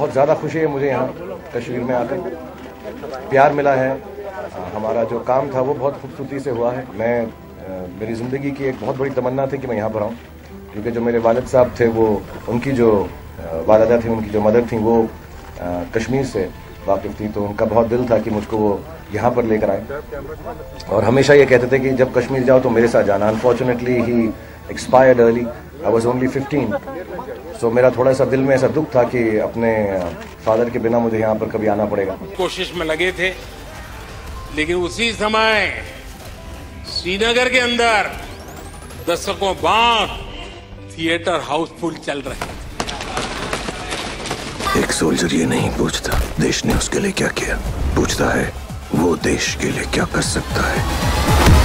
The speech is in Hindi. बहुत ज़्यादा खुशी है मुझे यहाँ कश्मीर में आकर, प्यार मिला है, हमारा जो काम था वो बहुत खूबसूरती से हुआ है। मेरी ज़िंदगी की एक बहुत बड़ी तमन्ना थी कि मैं यहाँ पर आऊँ, क्योंकि जो मेरे वालिद साहब थे वो उनकी जो वालदा थी, उनकी जो मदर थी वो कश्मीर से वाकिफ़ थी, तो उनका बहुत दिल था कि मुझको वो यहाँ पर लेकर आए और हमेशा ये कहते थे कि जब कश्मीर जाओ तो मेरे साथ जाना। Unfortunately he expired early, I was only 15, so मेरा थोड़ा सा दिल में ऐसा दुख था कि अपने फादर के बिना मुझे यहाँ पर कभी आना पड़ेगा। कोशिश में लगे थे, लेकिन उसी समय श्रीनगर के अंदर दशकों बाद थिएटर हाउसफुल चल रहे थे। एक सोल्जर ये नहीं पूछता देश ने उसके लिए क्या किया, पूछता है वो देश के लिए क्या कर सकता है।